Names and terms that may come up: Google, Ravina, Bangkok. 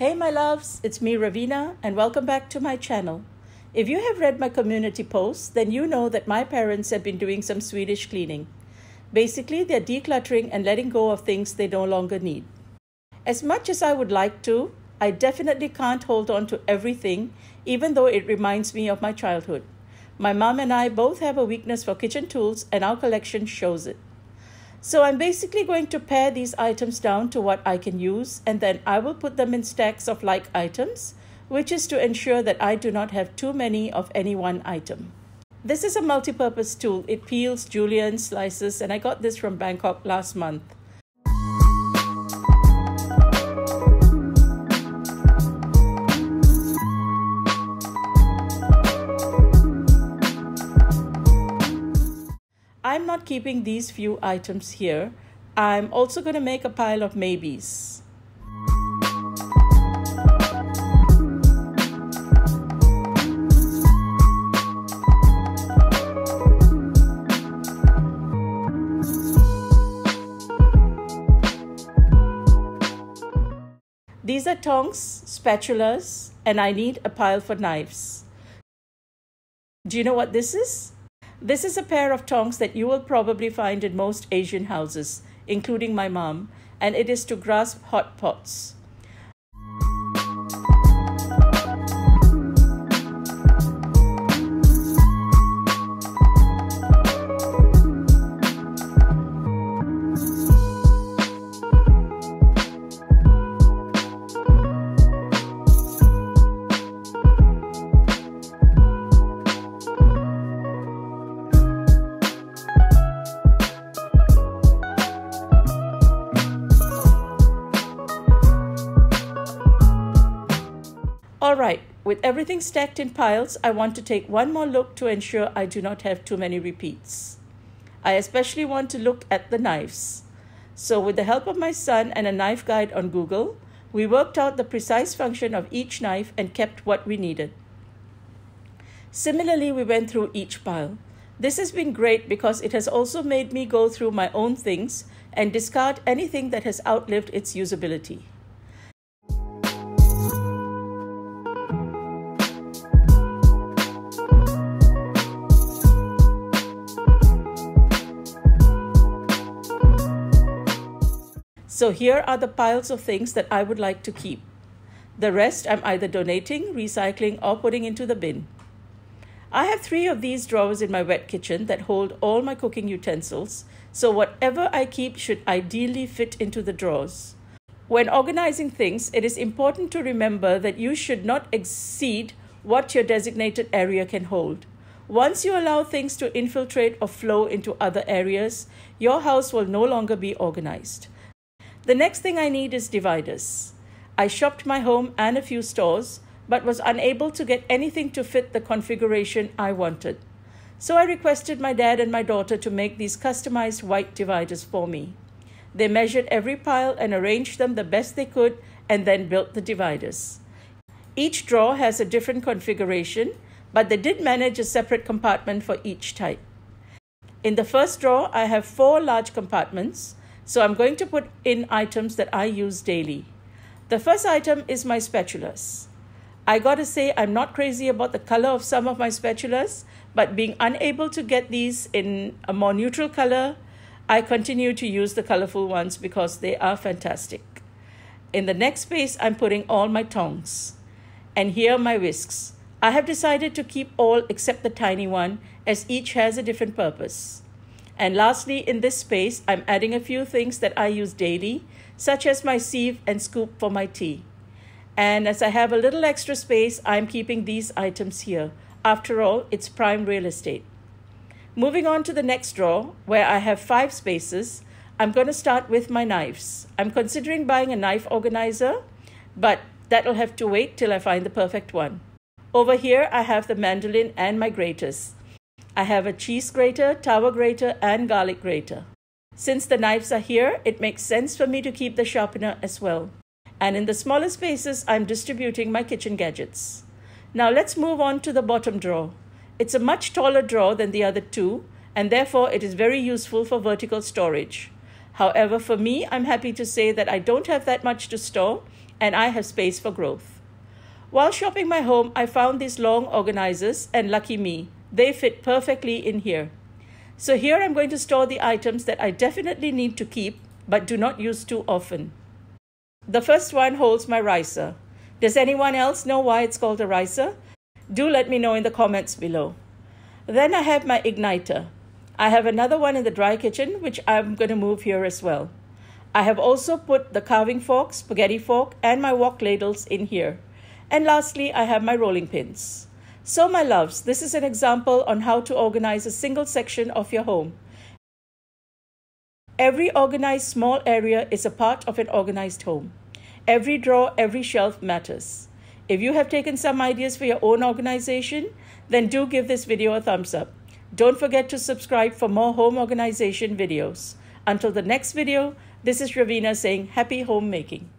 Hey my loves, it's me Ravina and welcome back to my channel. If you have read my community posts, then you know that my parents have been doing some Swedish cleaning. Basically, they're decluttering and letting go of things they no longer need. As much as I would like to, I definitely can't hold on to everything, even though it reminds me of my childhood. My mom and I both have a weakness for kitchen tools and our collection shows it. So I'm basically going to pare these items down to what I can use, and then I will put them in stacks of like items, which is to ensure that I do not have too many of any one item. This is a multi-purpose tool. It peels, julienne, slices, and I got this from Bangkok last month. I'm not keeping these few items here. I'm also going to make a pile of maybes. These are tongs, spatulas, and I need a pile for knives. Do you know what this is? This is a pair of tongs that you will probably find in most Asian houses, including my mom, and it is to grasp hot pots. Alright, with everything stacked in piles, I want to take one more look to ensure I do not have too many repeats. I especially want to look at the knives. So with the help of my son and a knife guide on Google, we worked out the precise function of each knife and kept what we needed. Similarly, we went through each pile. This has been great because it has also made me go through my own things and discard anything that has outlived its usability. So here are the piles of things that I would like to keep. The rest I'm either donating, recycling, or putting into the bin. I have 3 of these drawers in my wet kitchen that hold all my cooking utensils, so whatever I keep should ideally fit into the drawers. When organizing things, it is important to remember that you should not exceed what your designated area can hold. Once you allow things to infiltrate or flow into other areas, your house will no longer be organized. The next thing I need is dividers. I shopped my home and a few stores, but was unable to get anything to fit the configuration I wanted. So I requested my dad and my daughter to make these customized white dividers for me. They measured every pile and arranged them the best they could and then built the dividers. Each drawer has a different configuration, but they did manage a separate compartment for each type. In the first drawer, I have 4 large compartments. So I'm going to put in items that I use daily. The first item is my spatulas. I gotta say I'm not crazy about the color of some of my spatulas, but being unable to get these in a more neutral color, I continue to use the colorful ones because they are fantastic. In the next space, I'm putting all my tongs. And here are my whisks. I have decided to keep all except the tiny one, as each has a different purpose. And lastly, in this space, I'm adding a few things that I use daily, such as my sieve and scoop for my tea. And as I have a little extra space, I'm keeping these items here. After all, it's prime real estate. Moving on to the next drawer, where I have 5 spaces, I'm going to start with my knives. I'm considering buying a knife organizer, but that'll have to wait till I find the perfect one. Over here, I have the mandolin and my graters. I have a cheese grater, tower grater, and garlic grater. Since the knives are here, it makes sense for me to keep the sharpener as well. And in the smaller spaces, I'm distributing my kitchen gadgets. Now let's move on to the bottom drawer. It's a much taller drawer than the other 2, and therefore it is very useful for vertical storage. However, for me, I'm happy to say that I don't have that much to store, and I have space for growth. While shopping my home, I found these long organizers, and lucky me, they fit perfectly in here. So here I'm going to store the items that I definitely need to keep but do not use too often. The first one holds my ricer. Does anyone else know why it's called a ricer? Do let me know in the comments below. Then I have my igniter. I have another one in the dry kitchen, which I'm going to move here as well. I have also put the carving fork, spaghetti fork, and my wok ladles in here. And lastly, I have my rolling pins. So my loves, this is an example on how to organize a single section of your home. Every organized small area is a part of an organized home. Every drawer, every shelf matters. If you have taken some ideas for your own organization, then do give this video a thumbs up. Don't forget to subscribe for more home organization videos. Until the next video, this is Ravina saying happy homemaking.